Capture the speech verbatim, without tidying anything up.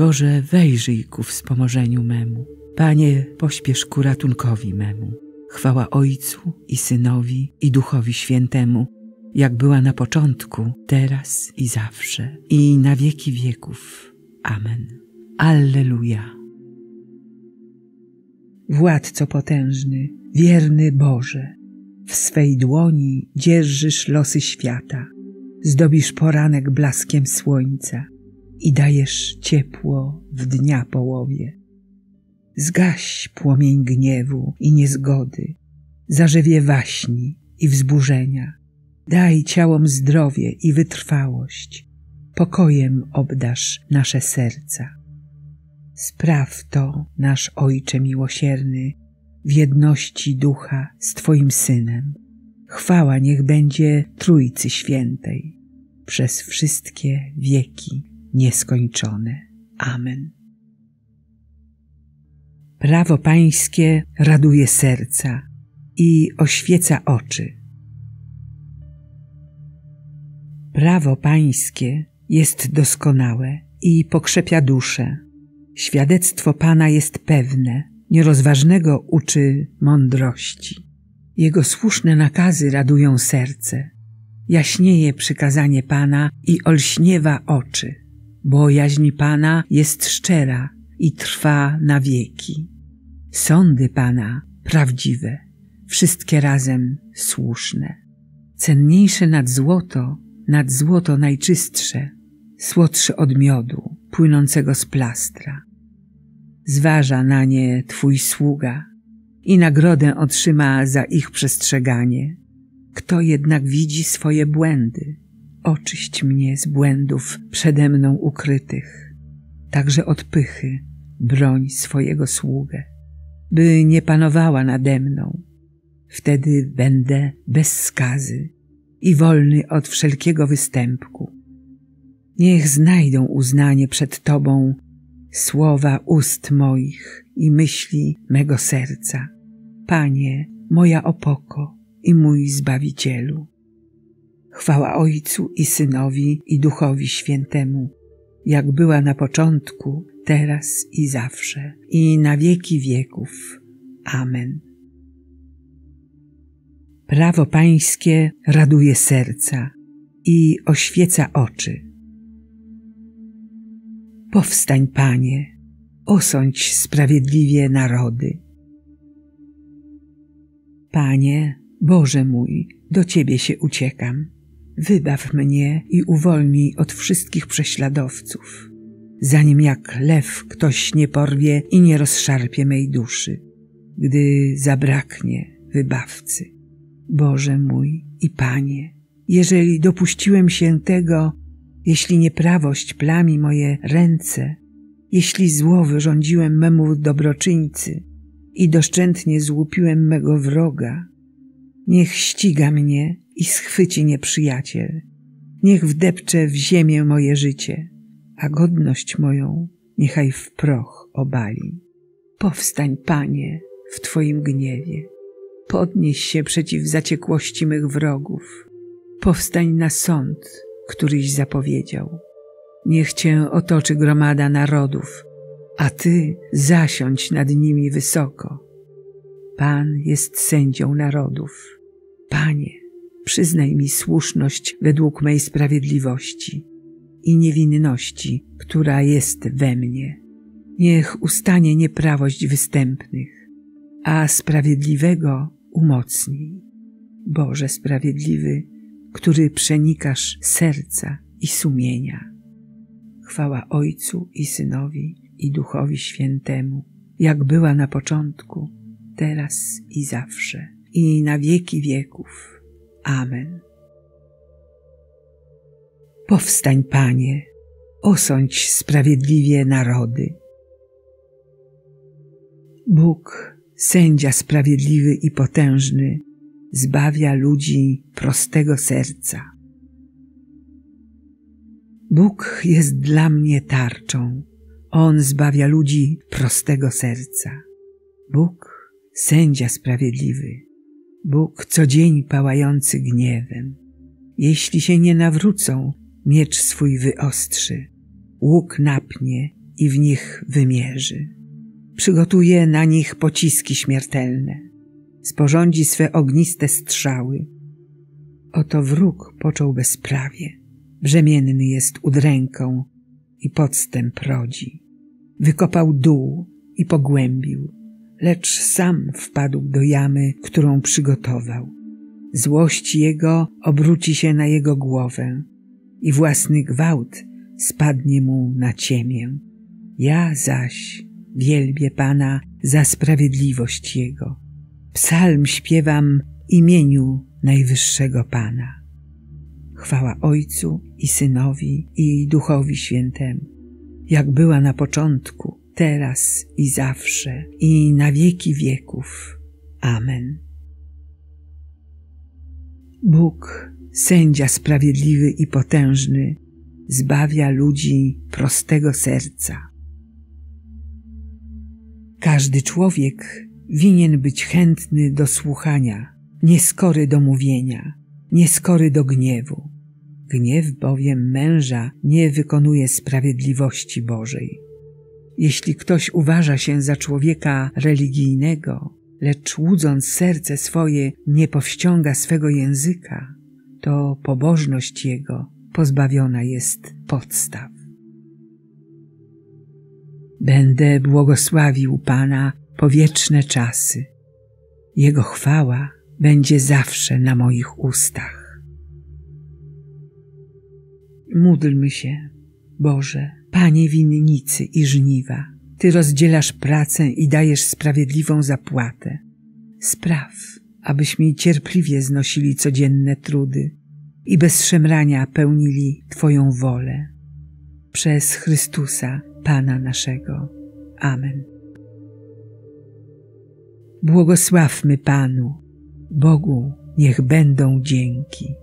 Boże, wejrzyj ku wspomożeniu memu. Panie, pośpiesz ku ratunkowi memu. Chwała Ojcu i Synowi, i Duchowi Świętemu, jak była na początku, teraz i zawsze, i na wieki wieków. Amen. Alleluja. Władco potężny, wierny Boże, w swej dłoni dzierżysz losy świata, zdobisz poranek blaskiem słońca i dajesz ciepło w dnia połowie. Zgaś płomień gniewu i niezgody, zarzewie waśni i wzburzenia. Daj ciałom zdrowie i wytrwałość, pokojem obdarz nasze serca. Spraw to, nasz Ojcze miłosierny, w jedności Ducha z Twoim Synem. Chwała niech będzie Trójcy Świętej, przez wszystkie wieki nieskończone. Amen. Prawo Pańskie raduje serca i oświeca oczy. Prawo Pańskie jest doskonałe i pokrzepia duszę. Świadectwo Pana jest pewne, nierozważnego uczy mądrości. Jego słuszne nakazy radują serce. Jaśnieje przykazanie Pana i olśniewa oczy. Bojaźń Pana jest szczera i trwa na wieki. Sądy Pana prawdziwe, wszystkie razem słuszne. Cenniejsze nad złoto, nad złoto najczystsze, słodsze od miodu płynącego z plastra. Zważa na nie Twój sługa i nagrodę otrzyma za ich przestrzeganie. Kto jednak widzi swoje błędy, oczyść mnie z błędów przede mną ukrytych. Także od pychy broń swojego sługę, by nie panowała nade mną. Wtedy będę bez skazy i wolny od wszelkiego występku. Niech znajdą uznanie przed Tobą słowa ust moich i myśli mego serca, Panie, moja opoko i mój Zbawicielu. Chwała Ojcu i Synowi, i Duchowi Świętemu, jak była na początku, teraz i zawsze, i na wieki wieków. Amen. Prawo Pańskie raduje serca i oświeca oczy. Powstań, Panie, osądź sprawiedliwie narody. Panie, Boże mój, do Ciebie się uciekam. Wybaw mnie i uwolnij od wszystkich prześladowców, zanim jak lew ktoś nie porwie i nie rozszarpie mej duszy, gdy zabraknie wybawcy. Boże mój i Panie, jeżeli dopuściłem się tego, jeśli nieprawość plami moje ręce, jeśli zło wyrządziłem memu dobroczyńcy i doszczętnie złupiłem mego wroga, niech ściga mnie i schwyci nieprzyjaciel, niech wdepcze w ziemię moje życie, a godność moją niechaj w proch obali. Powstań, Panie, w Twoim gniewie, podnieś się przeciw zaciekłości mych wrogów, powstań na sąd, któryś zapowiedział. Niech Cię otoczy gromada narodów, a Ty zasiądź nad nimi wysoko. Pan jest sędzią narodów. Panie, przyznaj mi słuszność według mej sprawiedliwości i niewinności, która jest we mnie. Niech ustanie nieprawość występnych, a sprawiedliwego umocnij. Boże sprawiedliwy, który przenikasz serca i sumienia. Chwała Ojcu i Synowi, i Duchowi Świętemu, jak była na początku, teraz i zawsze, i na wieki wieków. Amen. Powstań, Panie, osądź sprawiedliwie narody. Bóg, sędzia sprawiedliwy i potężny, zbawia ludzi prostego serca. Bóg jest dla mnie tarczą. On zbawia ludzi prostego serca. Bóg, sędzia sprawiedliwy. Bóg co dzień pałający gniewem. Jeśli się nie nawrócą, miecz swój wyostrzy, łuk napnie i w nich wymierzy. Przygotuje na nich pociski śmiertelne. Sporządzi swe ogniste strzały. Oto wróg począł bezprawie. Brzemienny jest udręką i podstęp rodzi. Wykopał dół i pogłębił, lecz sam wpadł do jamy, którą przygotował. Złość jego obróci się na jego głowę i własny gwałt spadnie mu na ciemię. Ja zaś wielbię Pana za sprawiedliwość jego. Psalm śpiewam imieniu Najwyższego Pana. Chwała Ojcu i Synowi i Duchowi Świętemu, jak była na początku, teraz i zawsze, i na wieki wieków. Amen. Bóg, sędzia sprawiedliwy i potężny, zbawia ludzi prostego serca. Każdy człowiek winien być chętny do słuchania, nieskory do mówienia, nieskory do gniewu. Gniew bowiem męża nie wykonuje sprawiedliwości Bożej. Jeśli ktoś uważa się za człowieka religijnego, lecz łudząc serce swoje nie powściąga swego języka, to pobożność jego pozbawiona jest podstaw. Będę błogosławił Pana po wieczne czasy. Jego chwała będzie zawsze na moich ustach. Módlmy się, Boże, Panie winnicy i żniwa. Ty rozdzielasz pracę i dajesz sprawiedliwą zapłatę. Spraw, abyśmy cierpliwie znosili codzienne trudy i bez szemrania pełnili Twoją wolę. Przez Chrystusa, Pana naszego. Amen. Błogosławmy Panu. Bogu niech będą dzięki.